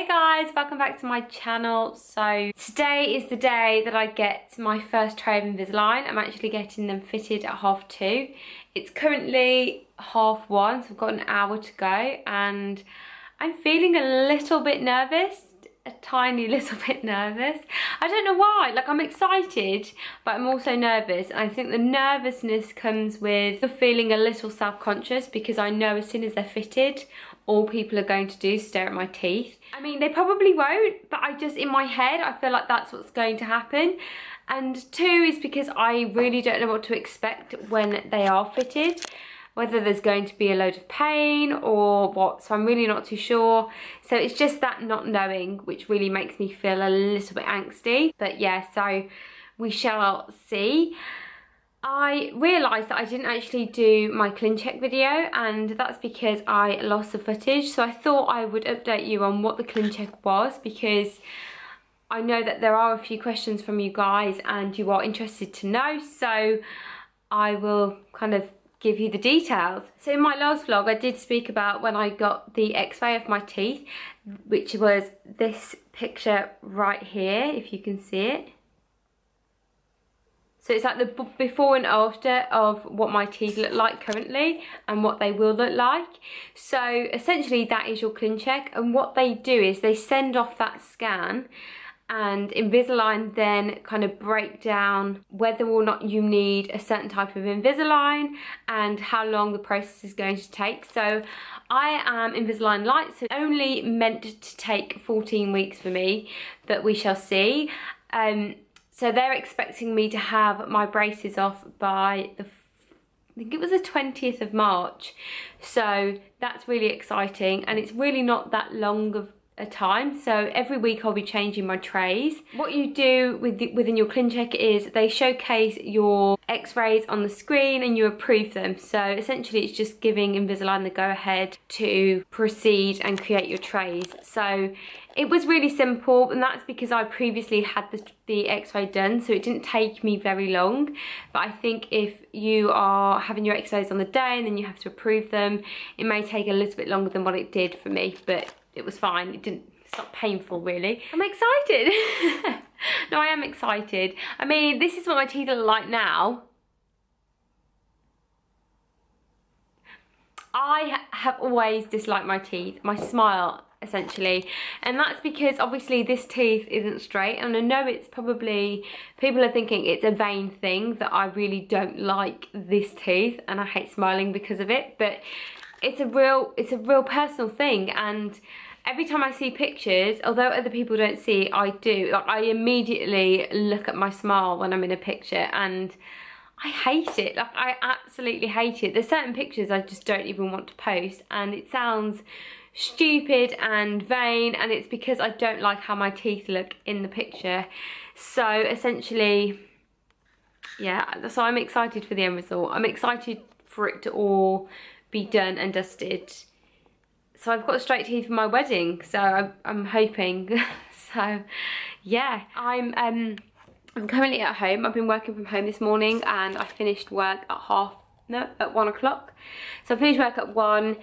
Hey guys, welcome back to my channel. So today is the day that I get my first tray of Invisalign. I'm actually getting them fitted at 2:30. It's currently 1:30, so I've got an hour to go and I'm feeling a little bit nervous, a tiny little bit nervous. I don't know why, like I'm excited, but I'm also nervous. And I think the nervousness comes with the feeling a little self-conscious because I know as soon as they're fitted, all people are going to do is stare at my teeth. I mean, they probably won't, but I just, in my head, I feel like that's what's going to happen. And two is because I really don't know what to expect when they are fitted, whether there's going to be a load of pain or what, so I'm really not too sure. So it's just that not knowing, which really makes me feel a little bit angsty. But yeah, so we shall see. I realised that I didn't actually do my ClinCheck video, and that's because I lost the footage, so I thought I would update you on what the ClinCheck was, because I know that there are a few questions from you guys and you are interested to know, so I will kind of give you the details. So in my last vlog I did speak about when I got the x-ray of my teeth, which was this picture right here, if you can see it. So it's like the before and after of what my teeth look like currently and what they will look like. So essentially that is your ClinCheck, and what they do is they send off that scan and Invisalign then kind of break down whether or not you need a certain type of Invisalign and how long the process is going to take. So I am Invisalign Light, so only meant to take 14 weeks for me, but we shall see. So they're expecting me to have my braces off by the, I think it was the 20th of March. So that's really exciting, and it's really not that long of a time. So every week I'll be changing my trays. What you do with within your ClinCheck is they showcase your x-rays on the screen and you approve them. So essentially it's just giving Invisalign the go-ahead to proceed and create your trays. So it was really simple, and that's because I previously had the x-ray done, so it didn't take me very long. But I think if you are having your x-rays on the day and then you have to approve them, it may take a little bit longer than what it did for me, but it was fine. It didn't, it's not painful really. I'm excited. No, I am excited. I mean, this is what my teeth are like now. I have always disliked my teeth, my smile, essentially, and that's because obviously this tooth isn't straight, and I know it's probably, people are thinking it's a vain thing that I really don't like this tooth and I hate smiling because of it, but it's a real personal thing. And every time I see pictures, although other people don't see it, I do, like, I immediately look at my smile when I'm in a picture and I hate it. Like, I absolutely hate it. There's certain pictures I just don't even want to post, and it sounds stupid and vain, and it's because I don't like how my teeth look in the picture. So essentially, yeah, so I'm excited for the end result. I'm excited for it to all be done and dusted. So I've got straight teeth for my wedding, so I'm hoping. So yeah, I'm currently at home. I've been working from home this morning, and I finished work at at 1 o'clock. So I finished work at 1,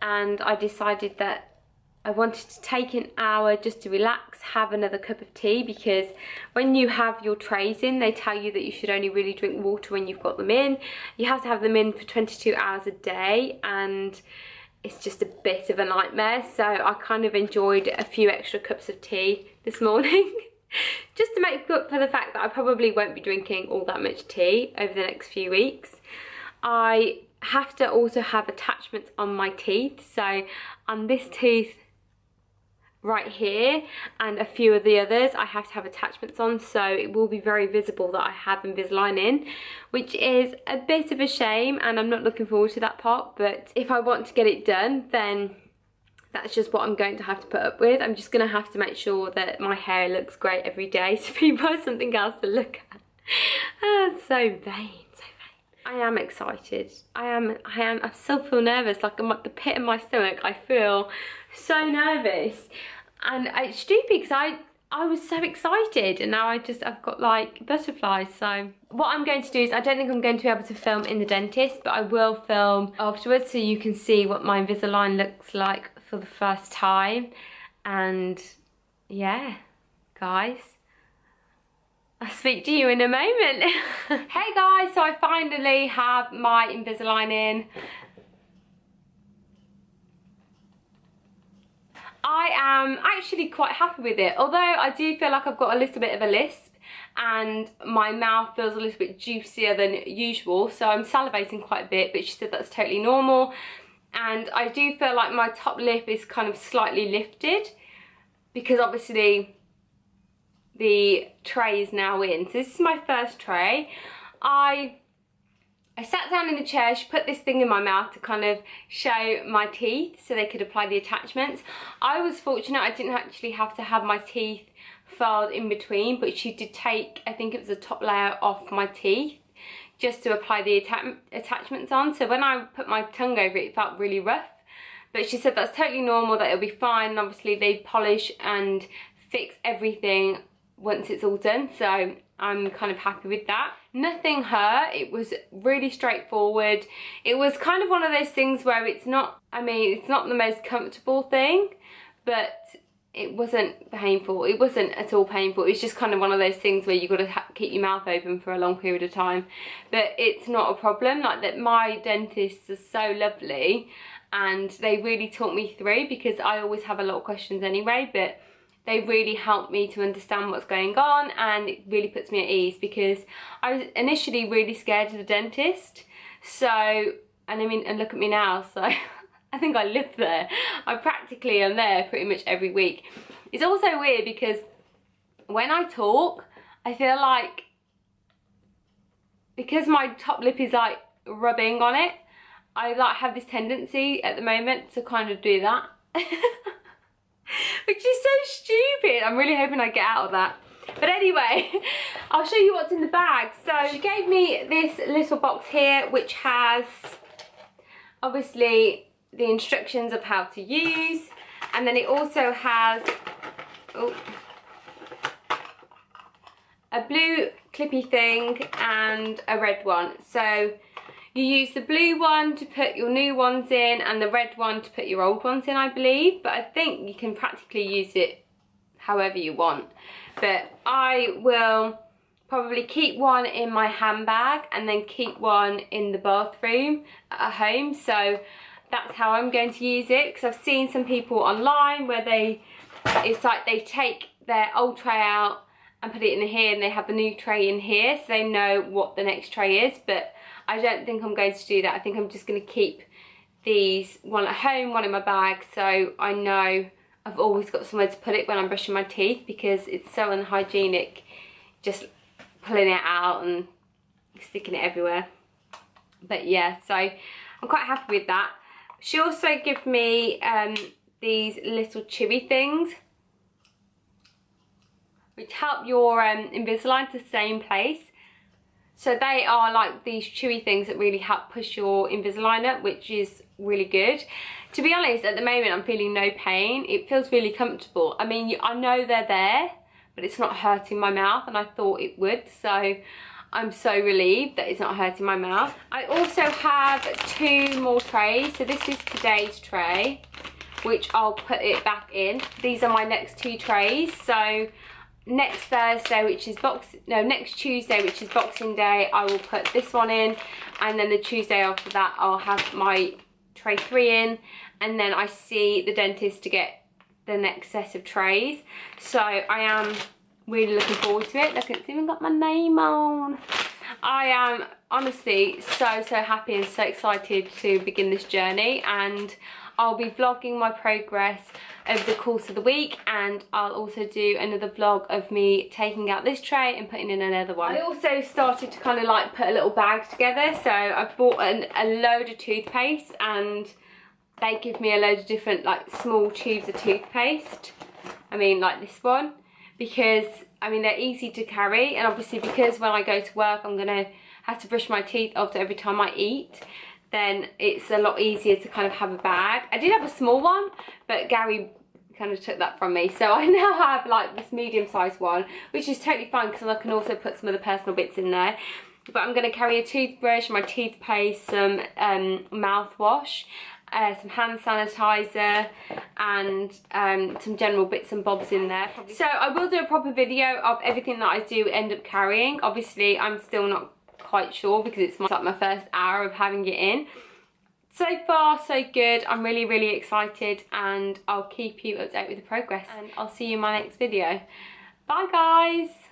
and I decided that I wanted to take an hour just to relax, have another cup of tea, because when you have your trays in, they tell you that you should only really drink water when you've got them in. You have to have them in for 22 hours a day, and it's just a bit of a nightmare. So I kind of enjoyed a few extra cups of tea this morning just to make up for the fact that I probably won't be drinking all that much tea over the next few weeks. I have to also have attachments on my teeth, so on this tooth right here and a few of the others I have to have attachments on, so it will be very visible that I have Invisalign in, which is a bit of a shame, and I'm not looking forward to that part. But if I want to get it done, then that's just what I'm going to have to put up with. I'm just going to have to make sure that my hair looks great every day so people have something else to look at. So vain. I am excited. I still feel nervous. Like, I'm at the pit of my stomach. I feel so nervous. And it's stupid because I was so excited, and now I've got like butterflies. So what I'm going to do is, I don't think I'm going to be able to film in the dentist, but I will film afterwards so you can see what my Invisalign looks like for the first time. And yeah, guys, I'll speak to you in a moment. Hey guys, so I finally have my Invisalign in. I am actually quite happy with it, although I do feel like I've got a little bit of a lisp and my mouth feels a little bit juicier than usual, so I'm salivating quite a bit, but she said that's totally normal. And I do feel like my top lip is kind of slightly lifted because obviously the tray is now in. So this is my first tray. I sat down in the chair, she put this thing in my mouth to kind of show my teeth so they could apply the attachments. I was fortunate, I didn't actually have to have my teeth filed in between, but she did take, I think it was the top layer off my teeth just to apply the attachments on. So when I put my tongue over it, it felt really rough. But she said that's totally normal, that it'll be fine. And obviously they polish and fix everything once it's all done. So I'm kind of happy with that. Nothing hurt, it was really straightforward. It was kind of one of those things where it's not, I mean, it's not the most comfortable thing, but it wasn't painful. It wasn't at all painful. It's just kind of one of those things where you've got to keep your mouth open for a long period of time. But it's not a problem. Like that, my dentists are so lovely and they really taught me through, because I always have a lot of questions anyway, but they really helped me to understand what's going on, and it really puts me at ease because I was initially really scared of the dentist. So, and I mean, and look at me now, so I think I live there. I practically am there pretty much every week. It's also weird because when I talk, I feel like, because my top lip is like rubbing on it, I like have this tendency at the moment to kind of do that. Which is so stupid. I'm really hoping I get out of that. But anyway, I'll show you what's in the bag. So she gave me this little box here, which has obviously the instructions of how to use, and then it also has a blue clippy thing and a red one. So you use the blue one to put your new ones in and the red one to put your old ones in, I believe, but I think you can practically use it however you want. But I will probably keep one in my handbag and then keep one in the bathroom at home. So that's how I'm going to use it, because I've seen some people online where it's like they take their old tray out and put it in here and they have the new tray in here, so they know what the next tray is. But I don't think I'm going to do that. I think I'm just going to keep these, one at home, one in my bag, so I know I've always got somewhere to put it when I'm brushing my teeth, because it's so unhygienic just pulling it out and sticking it everywhere. But yeah, so I'm quite happy with that. She also gave me these little chewy things which help your Invisalign to the same place. So they are like these chewy things that really help push your Invisalign up, which is really good. To be honest, at the moment I'm feeling no pain. It feels really comfortable. I mean, I know they're there, but it's not hurting my mouth, and I thought it would, so I'm so relieved that it's not hurting my mouth. I also have two more trays. So this is today's tray, which I'll put it back in. These are my next two trays. So next Thursday, which is next Tuesday, which is Boxing Day, I will put this one in. And then the Tuesday after that, I'll have my tray 3 in. And then I see the dentist to get the next set of trays. So I am really looking forward to it. Look, it's even got my name on. I am honestly so happy and so excited to begin this journey, and I'll be vlogging my progress over the course of the week, and I'll also do another vlog of me taking out this tray and putting in another one. I also started to kind of like put a little bag together, so I've bought a load of toothpaste, and they give me a load of different like small tubes of toothpaste, I mean like this one, because I mean they're easy to carry, and obviously because when I go to work I'm gonna have to brush my teeth after every time I eat, then it's a lot easier to kind of have a bag. I did have a small one, but Gary kind of took that from me, so I now have like this medium sized one, which is totally fine because I can also put some of the personal bits in there. But I'm gonna carry a toothbrush, my toothpaste, some mouthwash, some hand sanitizer and some general bits and bobs in there. So I will do a proper video of everything that I do end up carrying. Obviously I'm still not quite sure because it's like my first hour of having it in. So far so good. I'm really excited, and I'll keep you updated with the progress, and I'll see you in my next video. Bye guys.